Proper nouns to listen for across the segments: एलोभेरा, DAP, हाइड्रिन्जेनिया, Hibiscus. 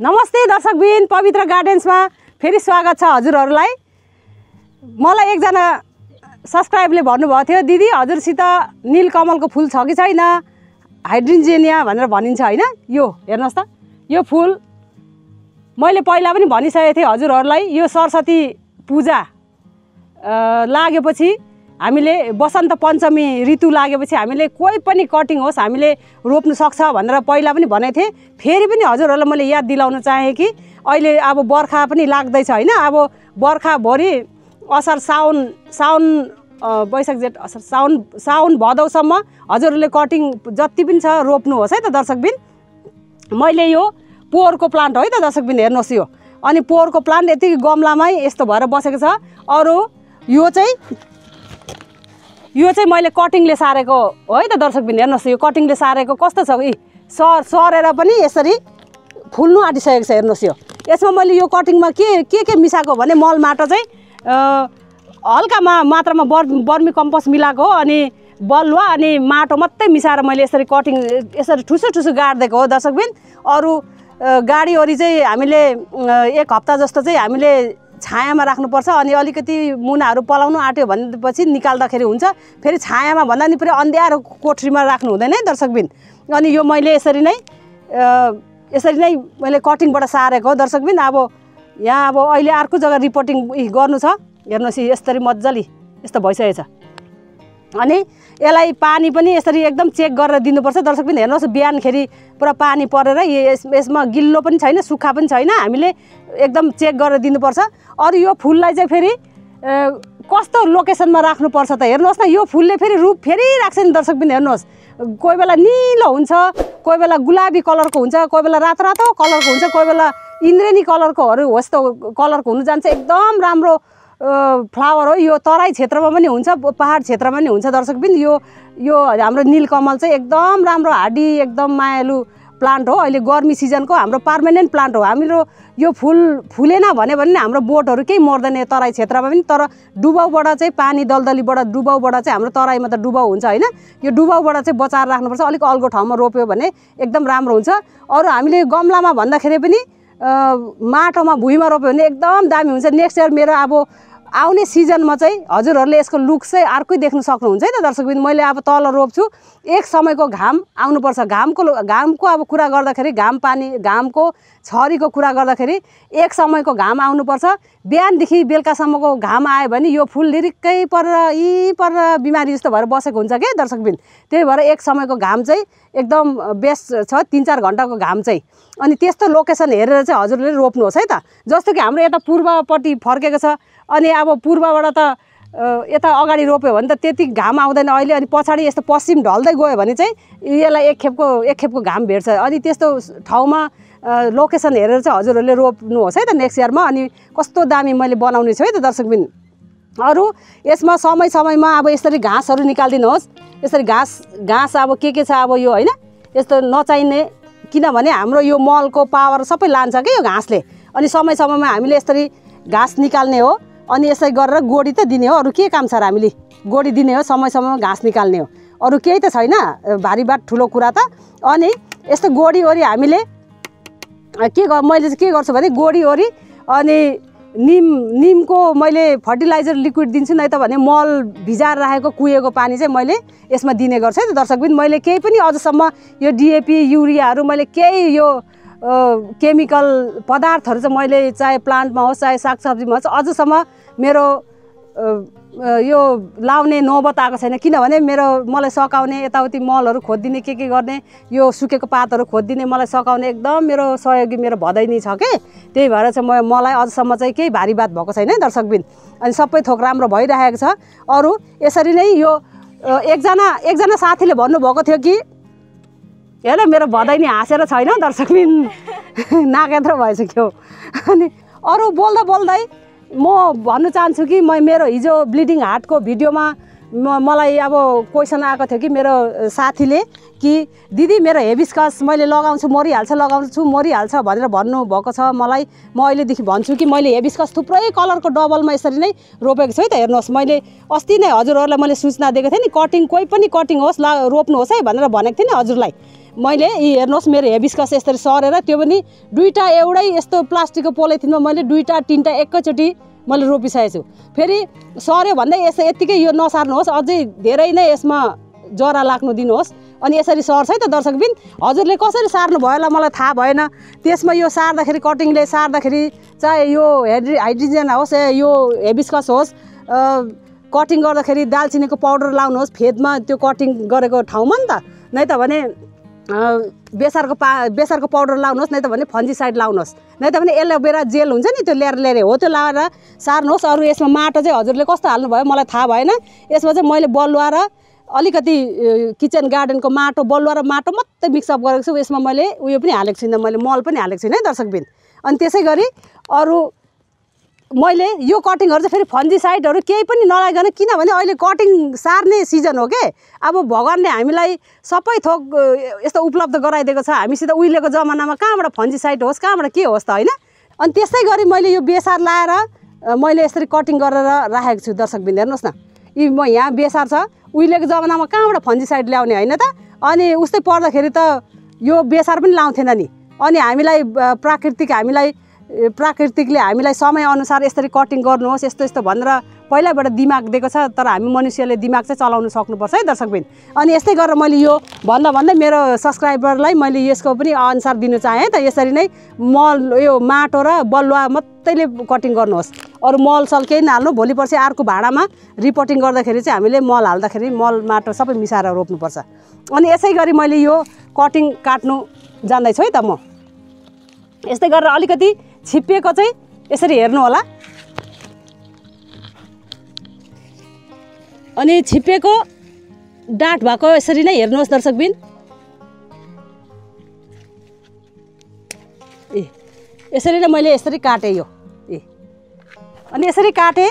नमस्ते दर्शकबिन, पवित्र गार्डन्समा फेरि स्वागत छ हजुरहरूलाई। मलाई एकजना सब्सक्राइबरले भन्नुभएको थियो, दिदी हजुरसित नीलकमलको फुल छ कि छैन, हाइड्रिन्जेनिया भनेर भनिन्छ हैन। यो हेर्नुहोस् त, यो फुल मैले पहिला पनि भनिसकेको थिएँ हजुरहरूलाई। यो सरस्वती पूजा लागेपछि हामीले, बसन्त पञ्चमी ऋतु लागेपछि हामीले कोही पनि कटिङ होस् हामीले रोप्नु सक्छ भनेर पहिला पनि भनेको थिएँ। फेरि पनि हजुरहरूलाई मैले याद दिलाउन चाहेँ कि अहिले अब बर्खा पनि लाग्दैछ हैन। अब बर्खा भरि असार साउन साउन बैशाख जेठ असार साउन साउन भदौसम्म हजुरहरूले कटिङ जति पनि छ रोप्नु होस् है त दर्शकबिन। मैले यो पोहोरको प्लान्ट हो है त दर्शकबिन, हेर्नुहोस् यो। अनि पोहोरको प्लान्ट यतिकै गमलामै यस्तो भएर बसेको छ। अरू यो चाहिँ मैले कटिङले सारेको हो है त दर्शकबिन। हेर्नुहोस् यो कटिङले सारेको कस्तो छ, यी सरेर पनि यसरी फुल्नु आँटिसकेको छ। हेर्नुहोस् यो, यसमा मैले यो कटिङमा के मिसाएको भने मल माटो चाहिँ हल्का मात्रामा बर्मी कम्पोस्ट मिलाएको हो, अनि बलुवा अनि माटो मात्रै मिसाएर मैले यसरी कटिङ यसरी ठुसो गाडिदिएको हो दर्शकबिन। अरू गाडीओरी चाहिँ हामीले एक हप्ता जस्तो चाहिँ हामीले छायामा राख्नुपर्छ। अनि अलिकति मुनाहरू पलाउनु आँट्यो भनेपछि निकाल्दाखेरि हुन्छ। फेरि छायामा भन्दा नि फेरि अन्ध्यारो कोठरीमा राख्नु हुँदैन है दर्शकबिन। अनि यो मैले यसरी नै मैले कटिङबाट सारेको हो दर्शकबिन। अब यहाँ अब अहिले अर्को जग्गा रिपोर्टिङ गर्नु छ। हेर्नुहोस् यसरी मजाले यस्तो भइसकेको छ। अनि यसलाई पानी पनि यसरी एकदम चेक गरेर दिनुपर्छ दर्शकबिन। हेर्नुहोस् बिहानखेरि पुरा पानी परेर यसमा गिल्लो पनि छैन, सुक्खा पनि छैन, हामीले एकदम चेक गरेर दिनुपर्छ। अरू यो फुललाई चाहिँ फेरि कस्तो लोकेसनमा राख्नुपर्छ त हेर्नुहोस् न। यो फुलले फेरि रूप फेरिराख्छ नि दर्शकबिन। हेर्नुहोस्, कोही बेला निलो हुन्छ, कोही बेला गुलाबी कलरको हुन्छ, कोही बेला रातो रातो कलरको हुन्छ, कोही बेला इन्द्रेणी कलरकोहरू होस्तो कलरको हुनु जान्छ। एकदम राम्रो फ्लावर हो यो। तराई क्षेत्रमा पनि हुन्छ, पहाड क्षेत्रमा पनि हुन्छ दर्शकबिन। यो हाम्रो नीलकमल चाहिँ एकदम राम्रो हाडी, एकदम मायालु प्लान्ट हो। अहिले गर्मी सिजनको हाम्रो पर्मानेन्ट प्लान्ट हो। हाम्रो यो फुलेन भने हाम्रो बोटहरू केही मर्दैन तराई क्षेत्रमा पनि। तर डुबाउबाट चाहिँ पानी दलदलीबाट डुबाउबाट चाहिँ हाम्रो तराईमा त डुबाउ हुन्छ होइन। यो डुबाउबाट चाहिँ बचाएर राख्नुपर्छ। अलिक अल्गो ठाउँमा रोप्यो भने एकदम राम्रो हुन्छ। अरू हामीले गमलामा भन्दाखेरि पनि माटोमा भुइँमा रोप्यो भने एकदम दामी हुन्छ। नेक्स्ट इयर मेरो अब आउने सिजनमा चाहिँ हजुरहरूले यसको लुक चाहिँ अर्कै देख्न सक्नुहुन्छ है त दर्शकबिन। मैले अब तल रोप्छु, एक समयको घाम आउनुपर्छ। घामको अब कुरा गर्दाखेरि घामको छरीको कुरा गर्दाखेरि एक समयको घाम आउनुपर्छ। बिहानदेखि बेलुकासम्मको घाम आयो भने यो फुल लिरिक्कै परेर बिमारी जस्तो भएर बसेको हुन्छ क्या दर्शकबिन। त्यही भएर एक समयको घाम चाहिँ एकदम बेस्ट छ, 3-4 घन्टाको घाम चाहिँ। अनि त्यस्तो लोकेसन हेरेर चाहिँ हजुरले रोप्नुहोस् है त। जस्तो कि हाम्रो यता पूर्वपट्टि फर्केको छ, अनि अब पूर्वबाट त यता अगाडि रोप्यो भने त त्यति घाम आउँदैन अहिले। अनि पछाडि यस्तो पश्चिम ढल्दै गयो भने चाहिँ यसलाई एक खेपको घाम भेट्छ। अनि त्यस्तो ठाउँमा लोकेसन हेरेर चाहिँ हजुरहरूले रोप्नुहोस् है त नेक्स्ट इयरमा। अनि कस्तो दामी मैले बनाउने छु है त दर्शकबिन। अरू यसमा समयमा अब यसरी घाँसहरू निकालिदिनुहोस्। यसरी घाँस अब के छ अब यो होइन, यस्तो नचाहिने, किनभने हाम्रो यो मलको पावर सबै लान्छ क्या यो घाँसले। अनि समयमा हामीले यसरी घाँस निकाल्ने हो। अनि यसरी गरेर गोडी त दिने हो, अरू के काम छ र। हामीले गोडी दिने हो, समयमा घाँस निकाल्ने हो, अरू केही त छैन भारीबाट ठुलो कुरा त। अनि यस्तो गोडीओरी हामीले मैले के गर्छु भने गोडीओरी अनि निमको मैले फर्टिलाइजर लिक्विड दिन्छु, नै त भने मल भिजाएर राखेको कुहिएको पानी चाहिँ मैले यसमा दिने गर्छु है त दर्शकबिन। मैले केही पनि अझसम्म यो DAP युरियाहरू मैले केही यो केमिकल पदार्थहरू चाहिँ मैले चाहे प्लान्टमा होस् चाहे सागसब्जीमा होस् अझसम्म मेरो यो लाउने नौबत आएको छैन। किनभने मलाई सकाउने यताउति मलहरू खोजिदिने के गर्ने, यो सुकेको पातहरू खोजिदिने, मलाई सकाउने एकदम मेरो सहयोगी मेरो भदैनी छ के। त्यही भएर चाहिँ मलाई अझसम्म चाहिँ केही भारी बात भएको छैन दर्शकबिन। अनि सबै थोक राम्रो भइरहेको छ। अरू यसरी नै यो एकजना साथीले भन्नुभएको थियो कि हेर मेरो भदैनी हाँसेर छैन दर्शकबिन, नाकेन्द्र भइसक्यो। अनि अरू बोल्दै म भन्नु चाहन्छु कि मेरो हिजो ब्लिडिङ हार्टको भिडियोमा मलाई अब क्वेसन आएको थियो कि मेरो साथीले कि दिदी मेरो हिबिस्कस मैले लगाउँछु मरिहाल्छ भनेर भन्नुभएको छ मलाई। म अहिलेदेखि भन्छु कि मैले हिबिस्कस थुप्रै कलरको डबलमा यसरी नै रोपेको छु है त। हेर्नुहोस्, मैले अस्ति नै हजुरहरूलाई मैले सूचना दिएको थिएँ नि, कटिङ कोही पनि कटिङ होस् रोप्नुहोस् है भनेर भनेको थिएँ नि हजुरलाई। मैले हेर्नुस् मेरो हिबिस्कस यसरी सरेर त्यो पनि दुईटा एउटै यस्तो प्लास्टिकको पोलिथिनमा मैले दुईटा तीनटा एकैचोटी मैले रोपिसकेको छु। फेरि सर्यो भन्दा यसो यतिकै यो नसार्नुहोस्, अझै धेरै नै यसमा जरा लाग्नु दिनुहोस्। अनि यसरी सर्छ है त दर्शकबिन, हजुरले कसरी सार्नु भयो होला मलाई थाहा भएन। त्यसमा यो सार्दाखेरि कटिङले सार्दाखेरि चाहे यो हाइड्रिजेन होस् यो हिबिस्कस होस्, कटिङ गर्दाखेरि दालचिनीको पाउडर लाउनुहोस् फेदमा त्यो कटिङ गरेको ठाउँमा नि त, नै त भने बेसारको पाउडर लाउनुहोस्, नै त भने फन्जिसाइड लाउनुहोस्, नै त भने एलोभेरा जेल हुन्छ नि त्यो ल्याएर हो त्यो लाएर सार्नुहोस्। अरू यसमा माटो चाहिँ हजुरले कस्तो हाल्नु भयो मलाई थाहा भएन। यसमा चाहिँ मैले बलुवा र अलिकति किचन गार्डनको माटो बलुवा र माटो मात्रै मिक्सअप गरेको छु। यसमा मैले उयो पनि हालेको छुइनँ, मैले मल पनि हालेको छुइनँ है दर्शकबिन। अनि त्यसै गरी अरू मैले यो कटिङहरू चाहिँ फेरि फन्जिसाइडहरू केही पनि नलागाइकन, किनभने अहिले कटिङ सार्ने सिजन हो के। अब भगवान्ले हामीलाई सबै थोक यस्तो उपलब्ध गराइदिएको छ, हामीसित उहिलेको जमानामा कहाँबाट फन्जिसाइड होस् कहाँबाट के होस् त होइन। अनि त्यस्तै गरी मैले यो बेसार लाएर मैले यसरी कटिङ गरेर राखेको छु दर्शकबिन। हेर्नुहोस् न यी म यहाँ बेसार छ, उहिलेको जमानामा कहाँबाट फन्जिसाइड ल्याउने होइन त। अनि उस्तै पर्दाखेरि त यो बेसार पनि लाउँथेन नि। अनि हामीलाई प्राकृतिकले हामीलाई समयअनुसार यसरी कटिङ गर्नुहोस् यस्तो यस्तो भनेर पहिल्यैबाट दिमाग दिएको छ, तर हामी मनुष्यले दिमाग चाहिँ चलाउनु सक्नुपर्छ है दर्शकबिन। अनि यस्तै गरेर मैले यो भन्दा मेरो सब्सक्राइबरलाई मैले यसको पनि अनुसार दिन चाहेँ है त। यसरी नै मल यो माटो र बलुवा मात्रैले कटिङ गर्नुहोस्, अरू मलसल केही नहाल्नु। भोलि पर्सि अर्को भाँडामा रिपोर्टिङ गर्दाखेरि चाहिँ हामीले मल हाल्दाखेरि मल माटो सबै मिसाएर रोप्नुपर्छ। अनि यसै गरी मैले यो कटिङ काट्नु जान्दैछु है त म। यस्तै गरेर अलिकति छिप्पिएको चाहिँ यसरी हेर्नु होला। अनि छिप्पिएको डाँट भएको यसरी नै हेर्नुहोस् दर्शकबिन। ए यसरी नै मैले यसरी काटेँ यो। ए अनि यसरी काटेँ।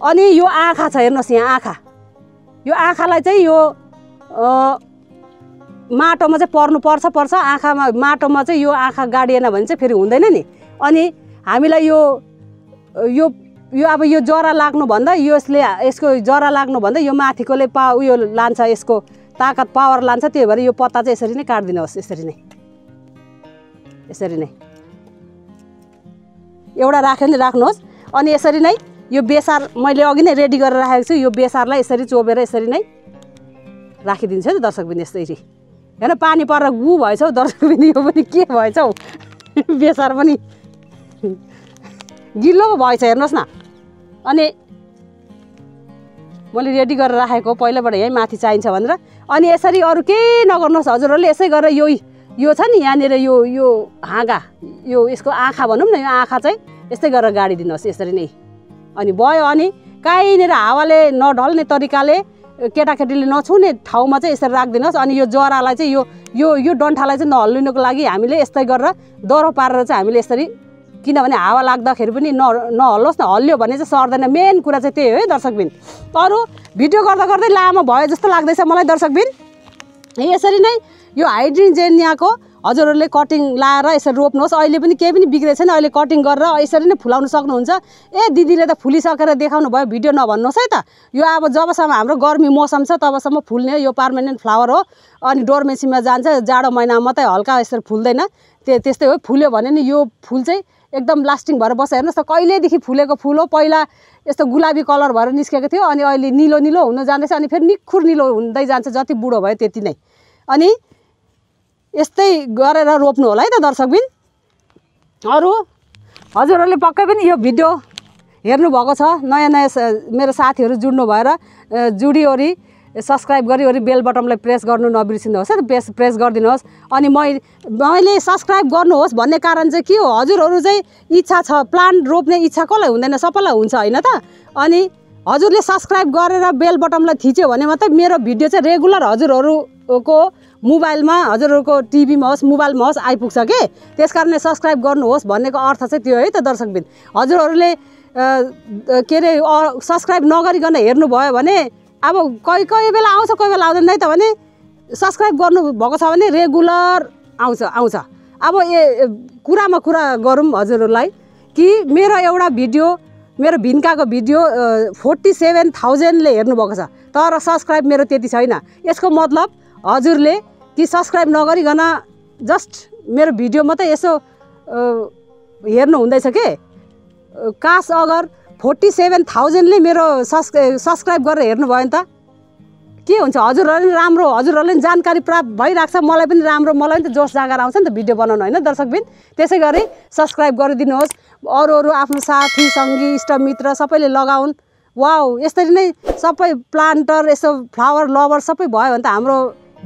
अनि यो आँखा छ हेर्नुहोस्, यहाँ आँखा, यो आँखालाई चाहिँ यो माटोमा चाहिँ पर्छ। आँखामा माटोमा चाहिँ यो आँखा गाडिएन भने चाहिँ फेरि हुँदैन नि। अनि हामीलाई यो यो यो अब यो जरा लाग्नुभन्दा यसले यसको जरा लाग्नुभन्दा यो माथिकोले उयो लान्छ, यसको ताकत पावर लान्छ। त्यही भएर यो पत्ता चाहिँ यसरी नै काटिदिनुहोस्, यसरी नै एउटा राख्यो नि राख्नुहोस्। अनि यसरी नै यो बेसार मैले अघि नै रेडी गरेर राखेको छु, यो बेसारलाई यसरी चोबेर यसरी नै राखिदिन्छु नि दर्शकबिन। यसरी हेर पानी परेर गु भएछ हौ दर्शकबिन, यो पनि के भएछ हौ बेसार पनि गिलो भएछ हेर्नुहोस् न। अनि मैले रेडी गरेर राखेको पहिलाबाट यहीँ माथि चाहिन्छ भनेर। अनि यसरी अरू केही नगर्नुहोस् हजुरहरूले। यसै गरेर यो छ नि यहाँनिर यो हाँगा, यो यसको आँखा भनौँ न, यो आँखा चाहिँ यस्तै गरेर गाडिदिनुहोस् यसरी नै। अनि भयो। अनि काहीँनिर हावाले नढल्ने तरिकाले केटाकेटीले नछुने ठाउँमा चाहिँ यसरी राखिदिनुहोस्। अनि यो जरालाई चाहिँ यो डन्ठालाई चाहिँ नहल्लिनुको लागि हामीले यस्तै गरेर दह्रो पारेर चाहिँ हामीले यसरी, किनभने हावा लाग्दाखेरि पनि नहल्लोस् न, हल्लियो भने चाहिँ सर्दैन। मेन कुरा चाहिँ त्यही हो है दर्शकबिन। अरू भिडियो गर्दा गर्दै लामो भयो जस्तो लाग्दैछ मलाई दर्शकबिन। यसरी नै यो हाइड्रिन्जेनियाको हजुरहरूले कटिङ लाएर यसरी रोप्नुहोस्। अहिले पनि केही पनि बिग्रेको छैन, अहिले कटिङ गरेर यसरी नै फुलाउनु सक्नुहुन्छ। ए दिदीले त फुलिसकेर देखाउनु भयो भिडियो नभन्नुहोस् है त। यो अब जबसम्म हाम्रो गर्मी मौसम छ तबसम्म फुल्ने यो पर्मानेन्ट फ्लावर हो। अनि डोरमेसीमा जान्छ, जाडो महिनामा मात्रै हल्का यसरी फुल्दैन, त्यस्तै हो। फुल्यो भने नि यो फुल चाहिँ एकदम लास्टिङ भएर बस्छ। हेर्नुहोस् त कहिलेदेखि फुलेको फुल हो, पहिला यस्तो गुलाबी कलर भएर निस्केको थियो, अनि अहिले निलो निलो हुन जाँदैछ, अनि फेरि निखुर निलो हुँदै जान्छ जति बुढो भयो त्यति नै। अनि यस्तै गरेर रोप्नु होला है त दर्शकबिन। अरू हजुरहरूले पक्कै पनि यो भिडियो हेर्नुभएको छ, नयाँ नयाँ मेरो साथीहरू जुड्नु भएर जुडिओरी सब्सक्राइब गरिवरी बेल बटनलाई प्रेस गर्नु नबिर्सिनुहोस् है त, प्रेस गरिदिनुहोस्। अनि मैले सब्सक्राइब गर्नुहोस् भन्ने कारण चाहिँ के हो, हजुरहरू चाहिँ इच्छा छ, प्लान्ट रोप्ने इच्छा कसलाई हुँदैन, सबैलाई हुन्छ होइन त। अनि हजुरले सब्सक्राइब गरेर बेल बटनलाई थिच्यो भने मात्रै मेरो भिडियो चाहिँ रेगुलर हजुरहरूको मोबाइलमा, हजुरहरूको टिभीमा होस् मोबाइलमा होस् आइपुग्छ के। त्यस कारणले सब्सक्राइब गर्नुहोस् भन्नेको अर्थ चाहिँ त्यो है त दर्शकबिन। हजुरहरूले के अरे सब्सक्राइब नगरिकन हेर्नुभयो भने अब कोही बेला आउँछ कोही बेला आउँदैन, त भने सब्सक्राइब गर्नुभएको छ भने रेगुलर आउँछ। अब कुरामा कुरा गरौँ हजुरहरूलाई कि मेरो एउटा भिडियो, मेरो भिन्काको भिडियो 47,000ले हेर्नुभएको छ, तर सब्सक्राइब मेरो त्यति छैन। यसको मतलब हजुरले कि सब्सक्राइब नगरिकन जस्ट मेरो भिडियो मात्रै यसो हेर्नु हुँदैछ के काश अगर 47,000ले मेरो सब्सक्राइब गरेर हेर्नुभयो नि त के हुन्छ। हजुरहरुले राम्रो हजुरहरुले जानकारी प्राप्त भइराख्छ, मलाई पनि राम्रो मलाई पनि त जोश जागर आउँछ नि त भिडियो बनाउनु हैन दर्शकबिन। त्यसैगरी सब्सक्राइब गरिदिनुहोस्, अरु अरु आफ्नो साथी संगी इष्टमित्र सबैले लगाउन। वाउ यसरी नै सबै प्लान्टर यसो फ्लावर लभर सबै भयो भने त हाम्रो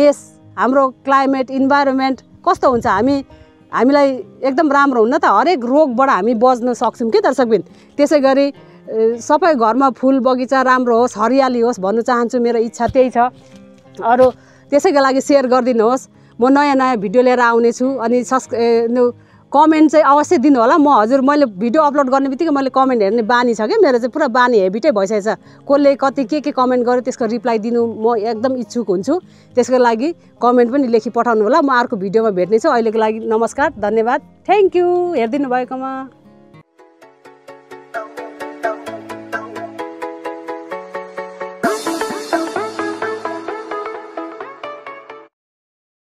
देश हाम्रो क्लाइमेट इन्भाइरोमेन्ट कस्तो हुन्छ, हामीलाई एकदम राम्रो हुन्न त, हरेक रोगबाट हामी बच्न सक्छौँ कि दर्शकबिन। त्यसैगरी सबै घरमा फुल बगैँचा राम्रो होस् हरियाली होस् भन्न चाहन्छु, मेरो इच्छा त्यही छ। अरू त्यसैको लागि सेयर गरिदिनुहोस्, म नयाँ नयाँ भिडियो लिएर आउनेछु। अनि कमेन्ट चाहिँ अवश्य दिनु होला। मैले भिडियो अपलोड गर्ने बित्तिकै मैले कमेन्ट हेर्ने बानी छ कि मेरो चाहिँ पुरा बानी हेबिटै भइसकेछ, कसले कति के कमेन्ट गर्यो त्यसको रिप्लाई दिनु म एकदम इच्छुक हुन्छु। त्यसको लागि कमेन्ट पनि लेखि पठाउनु होला। म अर्को भिडियोमा भेट्नेछु। अहिलेको लागि नमस्कार, धन्यवाद, थ्याङ्क यू हेरिदिनु भएकोमा।